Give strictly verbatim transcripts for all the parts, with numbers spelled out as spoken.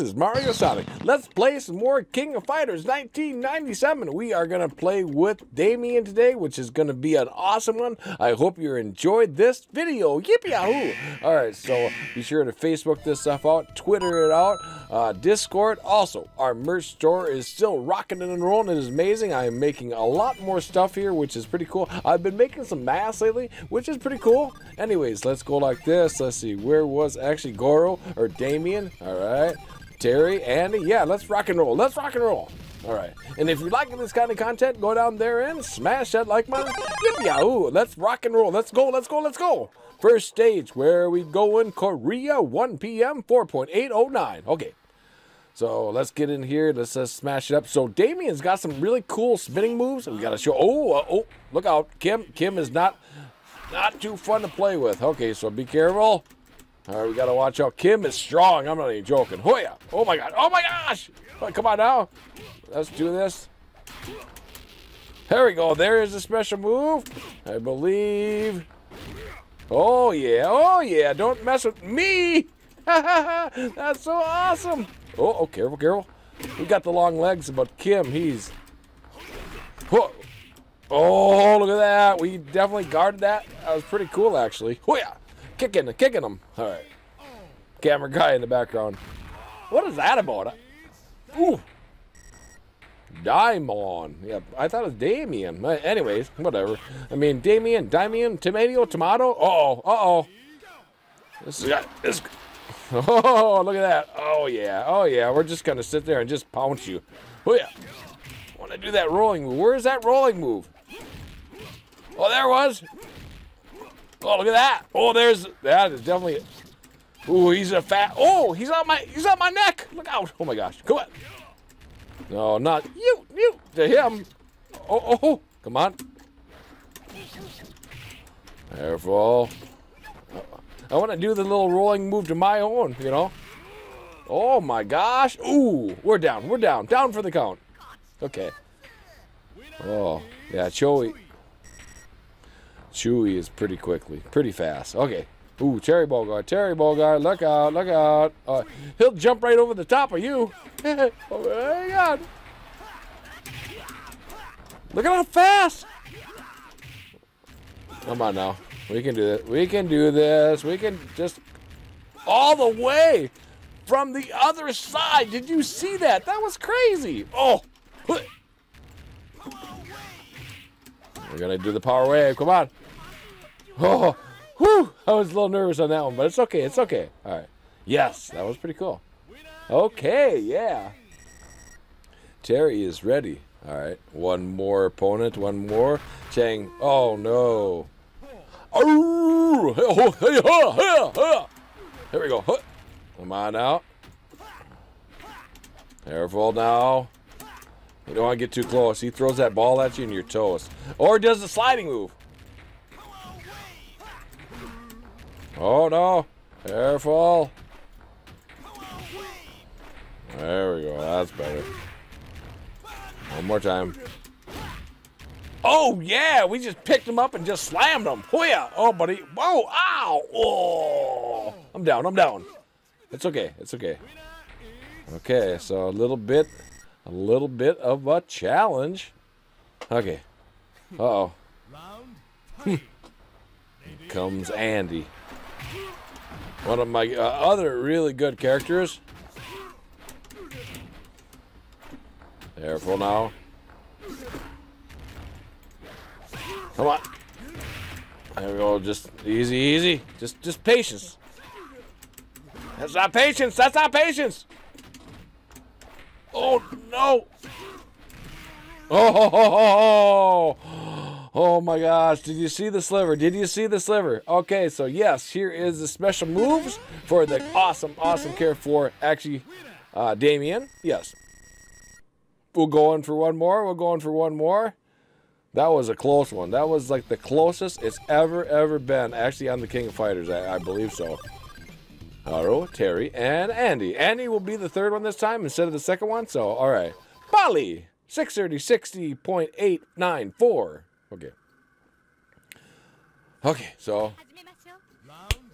is Mario Sonic. Let's play some more King of Fighters nineteen ninety-seven. We are going to play with Damien today, which is going to be an awesome one. I hope you enjoyed this video. Yippee-yahoo! All right, so be sure to Facebook this stuff out, Twitter it out, uh, Discord. Also, our merch store is still rocking and rolling. It is amazing. I am making a lot more stuff here, which is pretty cool. I've been making some masks lately, which is pretty cool. Anyways, let's go like this. Let's see, where was actually Goro or Damien? All right, Terry, Andy, yeah, let's rock and roll. Let's rock and roll. All right, and if you're liking this kind of content, go down there and smash that like button. Yippee-yahoo! Let's rock and roll. Let's go, let's go, let's go. First stage, where are we going? Korea, one P M, four point eight oh nine. Okay, so let's get in here. Let's just smash it up. So Damien's got some really cool spinning moves. We got to show. Oh, uh, oh, look out. Kim, Kim is not, not too fun to play with. Okay, so be careful. All right, we got to watch out. Kim is strong. I'm not even joking. Hoya. Oh, my God. Oh, my gosh. Right, come on now. Let's do this. There we go. There is a special move, I believe. Oh, yeah. Oh, yeah. Don't mess with me. That's so awesome. Oh, oh, careful, careful. We got the long legs, but Kim, he's... Whoa. Oh, look at that. We definitely guarded that. That was pretty cool, actually. Oh, yeah. Kicking, kicking him. All right. Camera guy in the background. What is that about? Ooh. Daimon. Yeah, I thought it was Damien. Anyways, whatever. I mean, Damien, Damien, tomato, tomato. Uh-oh, uh-oh. This is... This, oh, look at that. Oh, yeah. Oh, yeah. We're just going to sit there and just pounce you. Oh, yeah. Want to do that rolling move. Where's that rolling move? Oh, there it was. Oh, look at that. Oh, there's... That is definitely... Ooh, he's a fat... Oh, he's on my... He's on my neck. Look out. Oh, my gosh. Come on. No, not you. You. To him. Oh, oh, oh. Come on. Careful. I want to do the little rolling move to my own, you know. Oh, my gosh. Ooh, we're down. We're down. Down for the count. Okay. Oh, yeah, Choi. Chewy is pretty quickly. Pretty fast. Okay. Ooh, Terry Bogard. Terry Bogard. Look out. Look out. Uh, he'll jump right over the top of you. Oh, my God. Look at how fast. Come on now. We can do this. We can do this. We can just all the way from the other side. Did you see that? That was crazy. Oh. We're going to do the power wave. Come on. Oh. Whew. I was a little nervous on that one, but it's okay. It's okay. All right. Yes. That was pretty cool. Okay. Yeah. Terry is ready. All right. One more opponent. One more. Chang. Oh, no. Oh, here we go. Come on out. Careful now. You don't want to get too close. He throws that ball at you and you're toast. Or does the sliding move. Oh, no. Careful. There we go. That's better. One more time. Oh, yeah, we just picked him up and just slammed him. Oh, yeah. Oh, buddy. Whoa, ow. Oh, I'm down, I'm down. It's okay, it's okay. Okay, so a little bit, a little bit of a challenge. Okay. Uh-oh. Here comes Andy. One of my uh, other really good characters. Careful now. Come on. There we go. Just easy, easy. Just just patience. That's not patience. That's not patience. Oh, no. Oh, ho, ho, ho, ho. Oh, my gosh. Did you see the sliver? Did you see the sliver? Okay, so, yes, here is the special moves for the awesome, awesome care for, actually, uh, Damien. Yes. We'll go in for one more. We'll go in for one more. That was a close one. That was like the closest it's ever, ever been. Actually, on the King of Fighters, I, I believe so. Haro, Terry, and Andy. Andy will be the third one this time instead of the second one. So, all right. Bali, six thirty sixty point eight nine four. Okay. Okay, so.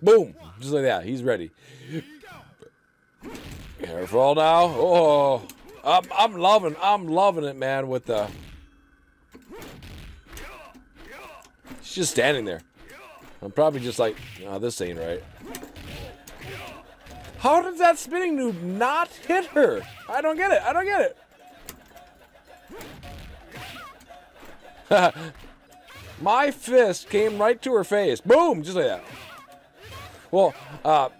Boom. Just like that. He's ready. Careful now. Oh, I'm, I'm loving, I'm loving it, man. With the, she's just standing there. I'm probably just like, nah, this ain't right. How did that spinning noob not hit her? I don't get it. I don't get it. My fist came right to her face. Boom! Just like that. Well, uh...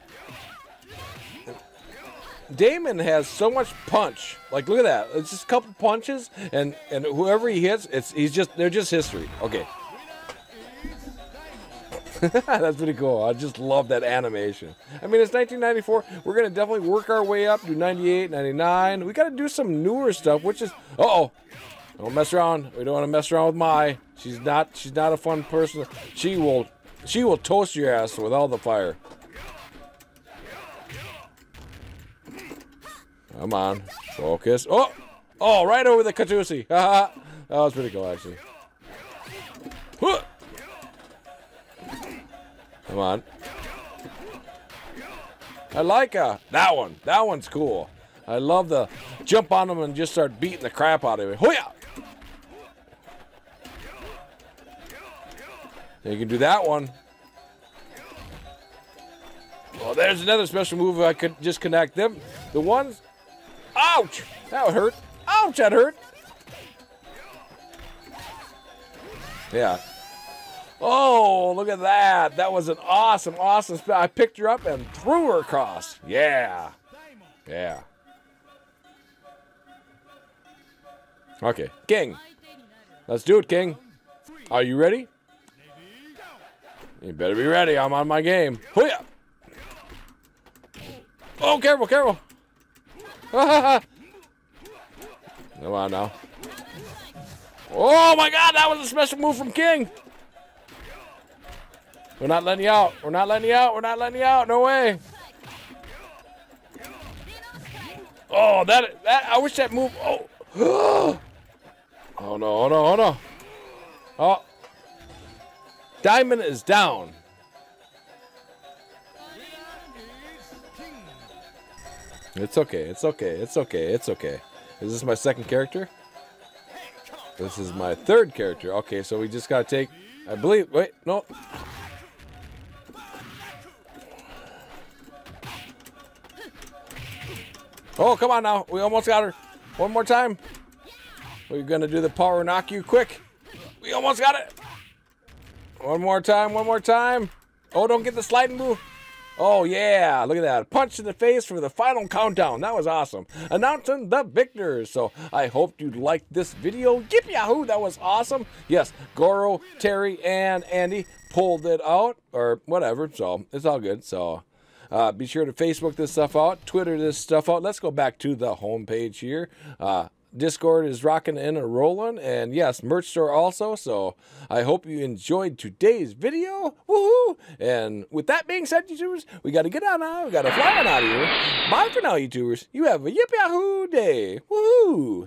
Damon has so much punch. Like, look at that. It's just a couple punches, and, and whoever he hits, it's he's just they're just history. Okay. That's pretty cool. I just love that animation. I mean, it's nineteen ninety-four. We're going to definitely work our way up to ninety-eight, ninety-nine. We got to do some newer stuff, which is... Uh-oh. Don't mess around. We don't want to mess around with Mai. She's not she's not a fun person. She will she will toast your ass with all the fire. Come on. Focus. Oh! Oh, right over the Katusi. Haha. That was pretty cool, actually. Huh. Come on. I like uh, that one. That one's cool. I love the jump on them and just start beating the crap out of it. Hoya! You can do that one. Well, there's another special move. I could just connect them. The ones... Ouch! That would hurt. Ouch, that hurt! Yeah. Oh, look at that. That was an awesome, awesome spell. I picked her up and threw her across. Yeah. Yeah. Okay. King. Let's do it, King. Are you ready? You better be ready. I'm on my game. Hooyah! Oh, careful, careful. Come on now. Oh, my God. That was a special move from King. We're not letting you out. We're not letting you out. We're not letting you out. No way. Oh, that, that, I wish that move. Oh. Oh, no. Oh, no. Oh, no. Oh. Diamond is down. It's okay. It's okay. It's okay. It's okay. Is this my second character? This is my third character. Okay, so we just got to take, I believe, wait, no. Oh, come on now. We almost got her. One more time. We're going to do the power knock you quick. We almost got it. One more time. One more time. Oh, don't get the sliding move. Oh, yeah. Look at that. Punch in the face for the final countdown. That was awesome. Announcing the victors. So I hope you liked this video. Yip yahoo. That was awesome. Yes, Goro, Terry, and Andy pulled it out or whatever. So it's all good. So. Uh, be sure to Facebook this stuff out, Twitter this stuff out. Let's go back to the homepage here. Uh, Discord is rocking in and rolling, and yes, merch store also. So I hope you enjoyed today's video. Woohoo! And with that being said, YouTubers, we got to get on out. We got to fly on out of here. Bye for now, YouTubers. You have a yip yahoo day. Woohoo!